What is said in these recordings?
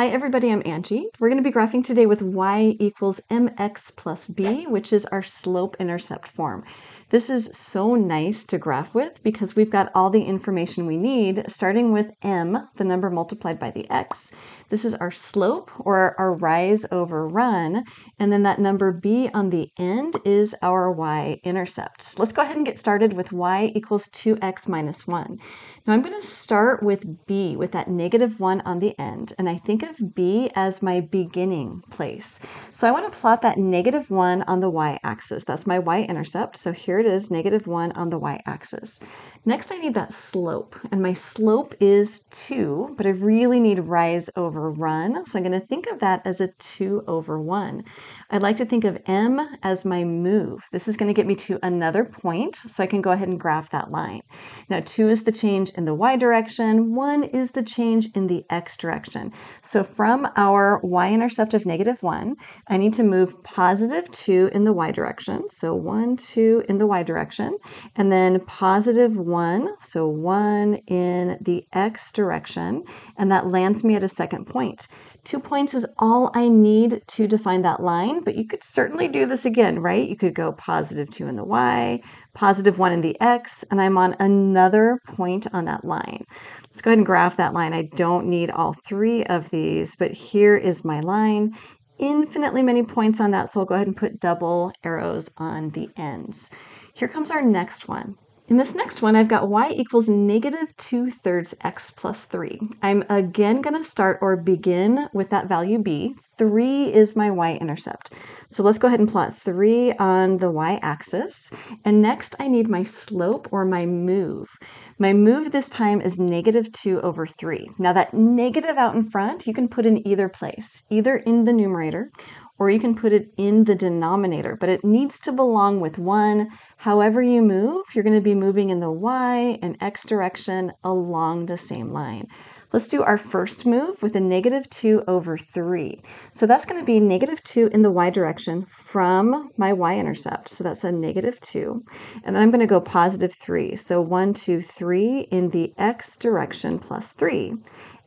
Hi everybody, I'm Angie. We're going to be graphing today with y equals mx plus b, which is our slope-intercept form. This is so nice to graph with because we've got all the information we need, starting with m, the number multiplied by the x. This is our slope, or our rise over run, and then that number b on the end is our y-intercept. So let's go ahead and get started with y equals 2x minus 1. Now I'm going to start with b, with that negative 1 on the end, and I think of b as my beginning place. So I want to plot that negative 1 on the y-axis. That's my y-intercept, so here it is, negative 1 on the y-axis. Next I need that slope, and my slope is 2, but I really need rise over run, so I'm going to think of that as a 2 over 1. I'd like to think of m as my move. This is going to get me to another point, so I can go ahead and graph that line. Now 2 is the change in the y direction, 1 is the change in the x direction. So from our y-intercept of negative 1, I need to move positive 2 in the y direction, so 1, 2 in the y direction, and then positive 1, so 1 in the x direction, and that lands me at a second point. 2 points is all I need to define that line, but you could certainly do this again, right? You could go positive 2 in the y, positive 1 in the x, and I'm on another point on that line. Let's go ahead and graph that line. I don't need all three of these, but here is my line. Infinitely many points on that, so I'll go ahead and put double arrows on the ends. Here comes our next one. In this next one, I've got y equals negative 2/3 x plus 3. I'm again going to start or begin with that value b. 3 is my y-intercept. So let's go ahead and plot 3 on the y-axis. And next, I need my slope or my move. My move this time is negative 2 over 3. Now that negative out in front, you can put in either place, either in the numerator or you can put it in the denominator, but it needs to belong with 1. However you move, you're going to be moving in the y and x direction along the same line. Let's do our first move with a negative 2 over 3. So that's going to be negative 2 in the y direction from my y-intercept. So that's a negative 2. And then I'm going to go positive 3. So 1, 2, 3 in the x direction plus 3.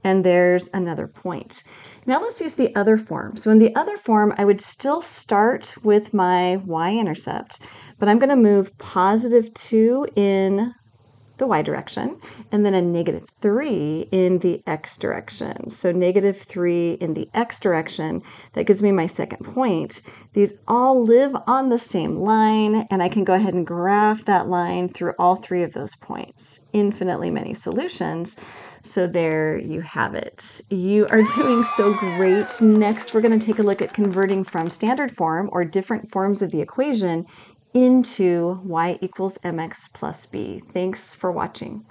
And there's another point. Now let's use the other form. So in the other form, I would still start with my y-intercept, but I'm going to move positive 2 in the y direction, and then a negative 3 in the x direction. So negative 3 in the x direction, that gives me my second point. These all live on the same line, and I can go ahead and graph that line through all three of those points. Infinitely many solutions. So there you have it. You are doing so great. Next, we're going to take a look at converting from standard form or different forms of the equation into y equals mx plus b. Thanks for watching.